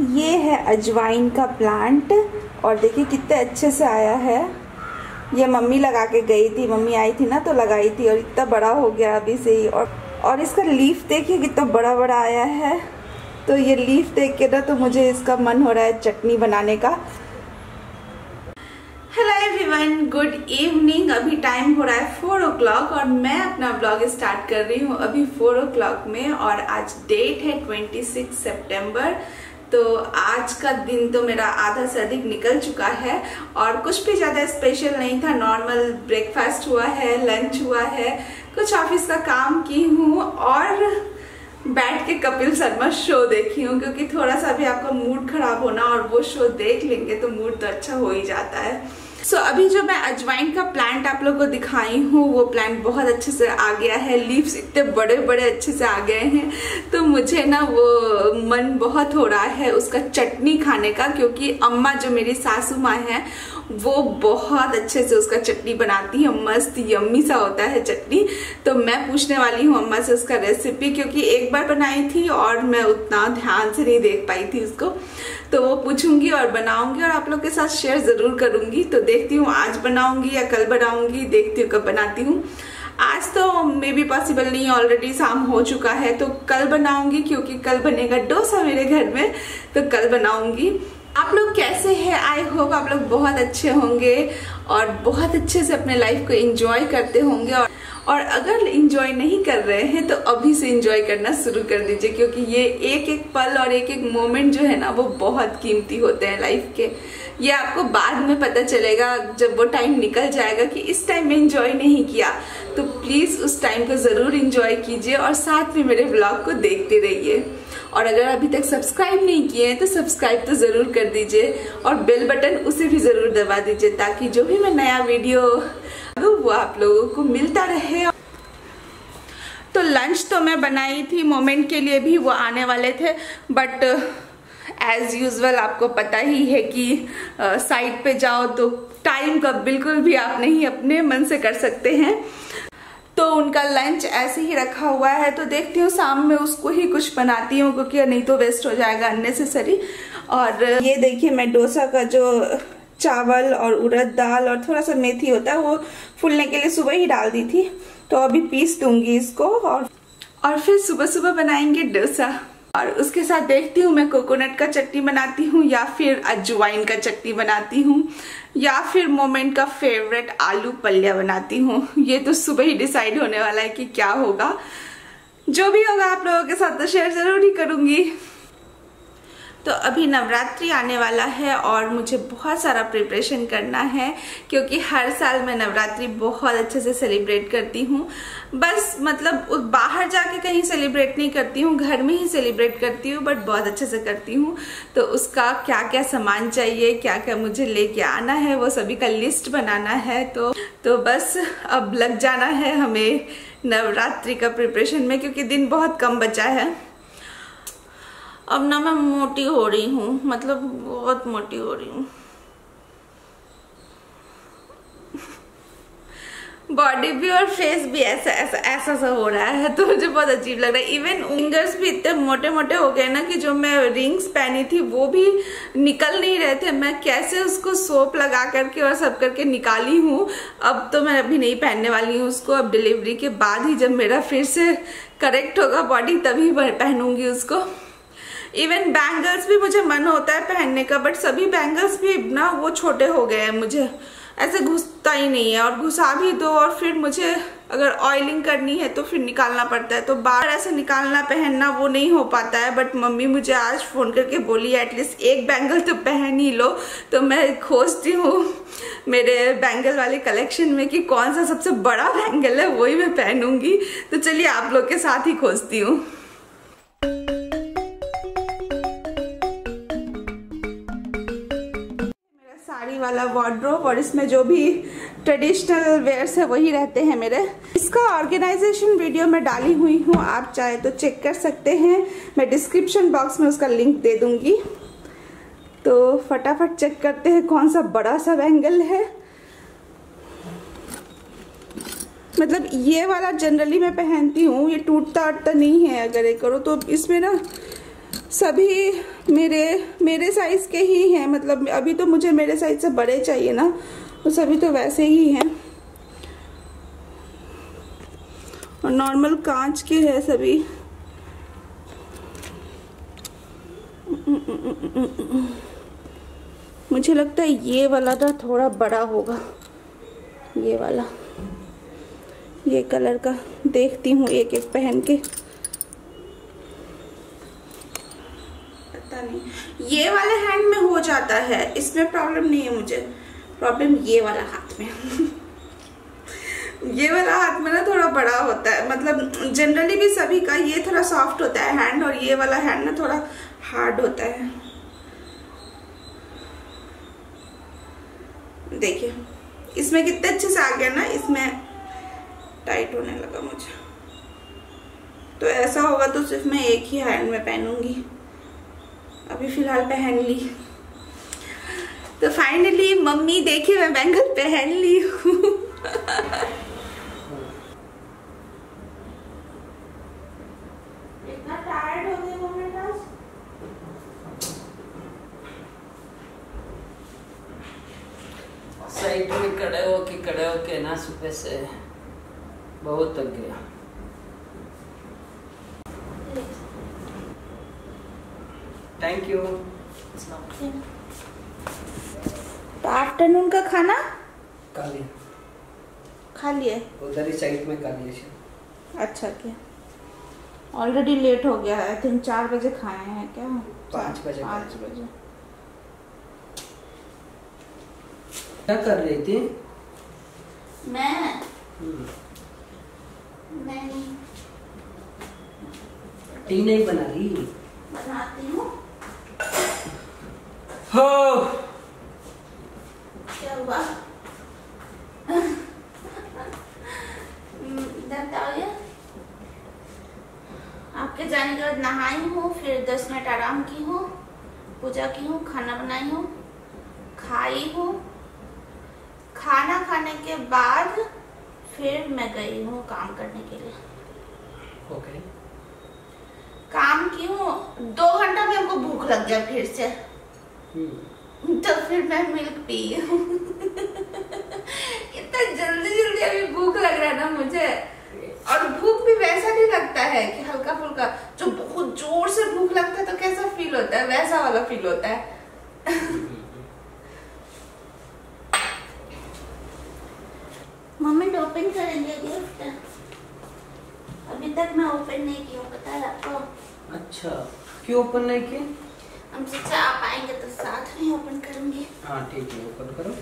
ये है अजवाइन का प्लांट और देखिए कितने अच्छे से आया है। ये मम्मी लगा के गई थी, मम्मी आई थी ना तो लगाई थी और इतना बड़ा हो गया अभी से ही। और इसका लीफ देखिए कितना बड़ा बड़ा आया है। तो ये लीफ देख के ना तो मुझे इसका मन हो रहा है चटनी बनाने का। Hello everyone, good evening. अभी टाइम हो रहा है 4 o'clock और मैं अपना ब्लॉग स्टार्ट कर रही हूँ अभी 4 o'clock में। और आज डेट है 26 सितंबर। तो आज का दिन तो मेरा आधा से अधिक निकल चुका है और कुछ भी ज़्यादा स्पेशल नहीं था। नॉर्मल ब्रेकफास्ट हुआ है, लंच हुआ है, कुछ ऑफिस का काम की हूँ और बैठ के कपिल शर्मा शो देखी हूँ, क्योंकि थोड़ा सा भी आपका मूड खराब होना और वो शो देख लेंगे तो मूड तो अच्छा हो ही जाता है। सो अभी जो मैं अजवाइन का प्लांट आप लोगों को दिखाई हूँ वो प्लांट बहुत अच्छे से आ गया है। लीव्स इतने बड़े बड़े अच्छे से आ गए हैं। तो मुझे ना वो मन बहुत हो रहा है उसका चटनी खाने का, क्योंकि अम्मा जो मेरी सासू माँ है वो बहुत अच्छे से उसका चटनी बनाती है। मस्त यम्मी सा होता है चटनी। तो मैं पूछने वाली हूँ अम्मा से उसका रेसिपी, क्योंकि एक बार बनाई थी और मैं उतना ध्यान से नहीं देख पाई थी उसको। तो वो पूछूंगी और बनाऊंगी और आप लोग के साथ शेयर ज़रूर करूंगी। तो देखती हूँ आज बनाऊंगी या कल बनाऊंगी, देखती हूँ कब बनाती हूँ। आज तो मे बी पॉसिबल नहीं, ऑलरेडी शाम हो चुका है। तो कल बनाऊंगी, क्योंकि कल बनेगा डोसा मेरे घर में, तो कल बनाऊंगी। आप लोग कैसे हैं? आई होप आप लोग बहुत अच्छे होंगे और बहुत अच्छे से अपने लाइफ को एंजॉय करते होंगे। और अगर एंजॉय नहीं कर रहे हैं तो अभी से एंजॉय करना शुरू कर दीजिए, क्योंकि ये एक एक पल और एक एक मोमेंट जो है ना वो बहुत कीमती होते हैं लाइफ के। ये आपको बाद में पता चलेगा जब वो टाइम निकल जाएगा कि इस टाइम में एंजॉय नहीं किया। तो प्लीज़ उस टाइम को ज़रूर एंजॉय कीजिए और साथ में मेरे ब्लॉग को देखते रहिए। और अगर अभी तक सब्सक्राइब नहीं किए हैं तो सब्सक्राइब तो ज़रूर कर दीजिए और बेल बटन उसे भी ज़रूर दबा दीजिए, ताकि जो भी मैं नया वीडियो वो आप लोगों को मिलता रहे। तो लंच तो मैं बनाई थी, मोमेंट के लिए भी वो आने वाले थे, बट एज यूजुअल आपको पता ही है कि साइट पे जाओ तो टाइम का बिल्कुल भी आप नहीं अपने मन से कर सकते हैं। तो उनका लंच ऐसे ही रखा हुआ है। तो देखती हूँ शाम में उसको ही कुछ बनाती हूँ, क्योंकि नहीं तो वेस्ट हो जाएगा अननेसेसरी। और ये देखिए मैं डोसा का जो चावल और उड़द दाल और थोड़ा सा मेथी होता है वो फूलने के लिए सुबह ही डाल दी थी, तो अभी पीस दूंगी इसको और फिर सुबह सुबह बनाएंगे डोसा। और उसके साथ देखती हूँ मैं कोकोनट का चटनी बनाती हूँ या फिर अजवाइन का चटनी बनाती हूँ या फिर मोमेंट का फेवरेट आलू पल्लिया बनाती हूँ। ये तो सुबह ही डिसाइड होने वाला है कि क्या होगा। जो भी होगा आप लोगों के साथ तो शेयर जरूर ही करूंगी। तो अभी नवरात्रि आने वाला है और मुझे बहुत सारा प्रिपरेशन करना है, क्योंकि हर साल मैं नवरात्रि बहुत अच्छे से सेलिब्रेट करती हूँ। बस मतलब बाहर जाके कहीं सेलिब्रेट नहीं करती हूँ, घर में ही सेलिब्रेट करती हूँ, बट बहुत अच्छे से करती हूँ। तो उसका क्या क्या सामान चाहिए, क्या क्या मुझे लेके आना है, वो सभी का लिस्ट बनाना है। तो बस अब लग जाना है हमें नवरात्रि का प्रिपरेशन में, क्योंकि दिन बहुत कम बचा है। अब ना मैं मोटी हो रही हूँ, मतलब बहुत मोटी हो रही हूँ। बॉडी भी और फेस भी ऐसा ऐसा ऐसा सा हो रहा है, तो मुझे बहुत अजीब लग रहा है। इवन फिंगर्स भी इतने मोटे मोटे हो गए ना कि जो मैं रिंग्स पहनी थी वो भी निकल नहीं रहे थे। मैं कैसे उसको सोप लगा करके और सब करके निकाली हूँ। अब तो मैं अभी नहीं पहनने वाली हूँ उसको, अब डिलीवरी के बाद ही जब मेरा फिर से करेक्ट होगा बॉडी तभी पहनूंगी उसको। इवन बैंगल्स भी मुझे मन होता है पहनने का, बट सभी बैंगल्स भी ना वो छोटे हो गए हैं, मुझे ऐसे घुसता ही नहीं है। और घुसा भी दो और फिर मुझे अगर ऑयलिंग करनी है तो फिर निकालना पड़ता है। तो बाहर ऐसे निकालना पहनना वो नहीं हो पाता है। बट मम्मी मुझे आज फ़ोन करके बोली एटलीस्ट एक बैंगल तो पहन ही लो। तो मैं खोजती हूँ मेरे बैंगल वाले कलेक्शन में कि कौन सा सबसे बड़ा बैंगल है, वही मैं पहनूंगी। तो चलिए आप लोग के साथ ही खोजती हूँ। वाला वार्डरोब और इसमें जो भी ट्रेडिशनल वेयर्स है वही रहते हैं मेरे। इसका ऑर्गेनाइजेशन वीडियो मैं डाली हुई हूँ, आप चाहे तो चेक कर सकते हैं। मैं डिस्क्रिप्शन बॉक्स में उसका लिंक दे दूंगी। तो फटाफट चेक करते हैं कौन सा बड़ा सा बैंगल है। मतलब ये वाला जनरली मैं पहनती हूँ, ये टूटता उटता नहीं है। अगर ये करो तो इसमें ना सभी मेरे साइज़ के ही हैं, मतलब अभी तो मुझे मेरे साइज़ से बड़े चाहिए ना, तो सभी तो वैसे ही हैं और नॉर्मल कांच के हैं सभी। मुझे लगता है ये वाला तो थोड़ा बड़ा होगा, ये वाला, ये कलर का देखती हूँ एक एक पहन के, पता नहीं। ये वाले हैंड में हो जाता है, इसमें प्रॉब्लम नहीं है मुझे, प्रॉब्लम ये वाला हाथ में ये वाला हाथ में ना थोड़ा बड़ा होता है, मतलब जनरली भी सभी का ये थोड़ा सॉफ्ट होता है हैंड, और ये वाला हैंड ना थोड़ा हार्ड होता है। देखिए इसमें कितने अच्छे से आ गया ना, इसमें टाइट होने लगा मुझे, तो ऐसा होगा तो सिर्फ मैं एक ही हैंड में पहनूंगी, अभी फिलहाल पहन ली। तो फाइनली मम्मी देखिए मैं बैंगल पहन ली हूँ इतना टायर्ड हो गई हूँ मैं आज। साइड में खड़े होके ना सुबह से बहुत थक गया। Thank you. तो आफ्टरनून का खाना खा लिए उधर ही साइड में खा लिया। अच्छा क्या ऑलरेडी लेट हो गया है, आई थिंक 4 बजे खाए हैं क्या? 5 बजे क्या कर रही थी? मैं टी नहीं बना रही, बनाती हूँ। क्या हुआ? दर्द आ गया? आपके जाने के बाद नहाई हूँ, फिर 10 मिनट आराम की हूँ, पूजा की हूँ, खाना बनाई हूँ, खाई हूँ। खाना खाने के बाद फिर मैं गई हूँ काम करने के लिए। Okay. काम की हूँ, 2 घंटा में हमको भूख लग गया फिर से। तो फिर मैं मिल्क पी हूँ इतना जल्दी अभी भूख लग रहा है ना मुझे, और भूख भी वैसा नहीं लगता है कि हल्का फुल्का, जो बहुत जोर से भूख लगता है तो कैसा फील होता है, वैसा वाला फील होता है मम्मी ओपन करेंगे गिफ्ट, अभी तक मैं ओपन नहीं की, पता है आपको? अच्छा क्यों ओपन नहीं की? हम सोचा आप आएंगे तो साथ में ओपन करूंगी। हाँ ठीक है ओपन करो।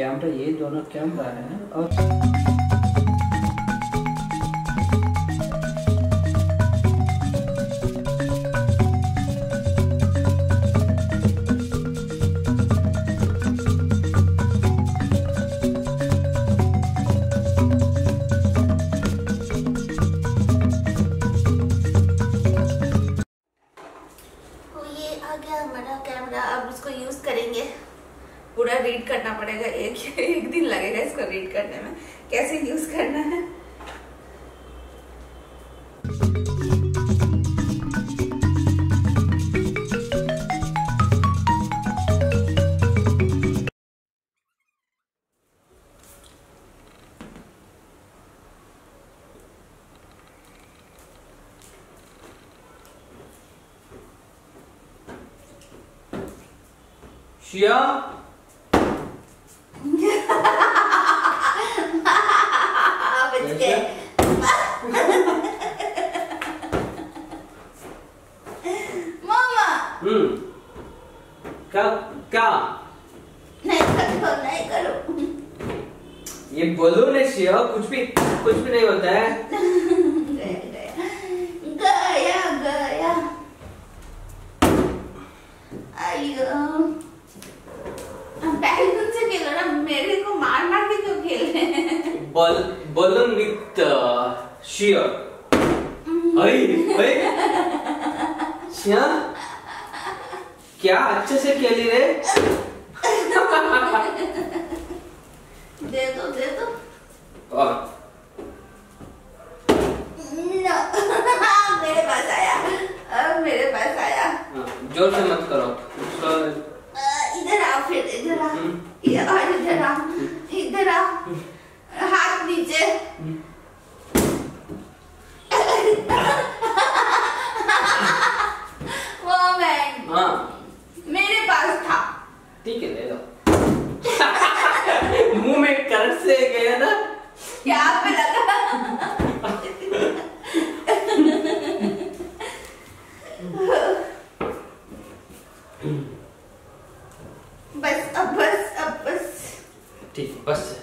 कैमरा ये दोनों कैमरा है और ये आ गया हमारा कैमरा, अब उसको यूज करेंगे। पूरा रीड करना पड़ेगा, एक दिन लगेगा इसको रीड करने में, कैसे यूज करना है। शिया क्या नहीं करो ये बोलो ना शिया, कुछ भी नहीं होता है गया आयो balloon with shear. भाई क्या अच्छे से खेली रे। दे दो मेरे पास आया। जोर से मत करो, इधर आ, हाथ नीचे। वो हाँ। मेरे पास था, ठीक है ले लो। मुंह में करंट से गया ना, क्या पे लगा। बस अब ठीक है, बस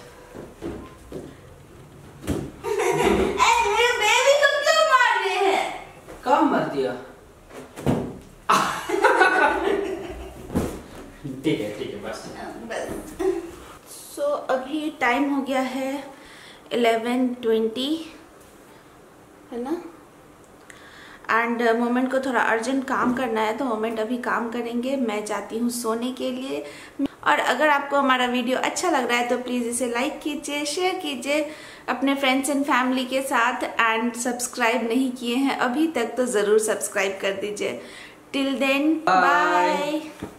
टाइम हो गया है 11:20 है ना। एंड मोमेंट को थोड़ा अर्जेंट काम करना है तो मोमेंट अभी काम करेंगे, मैं जाती हूँ सोने के लिए। और अगर आपको हमारा वीडियो अच्छा लग रहा है तो प्लीज़ इसे लाइक कीजिए, शेयर कीजिए अपने फ्रेंड्स एंड फैमिली के साथ। एंड सब्सक्राइब नहीं किए हैं अभी तक तो ज़रूर सब्सक्राइब कर दीजिए। Till then bye.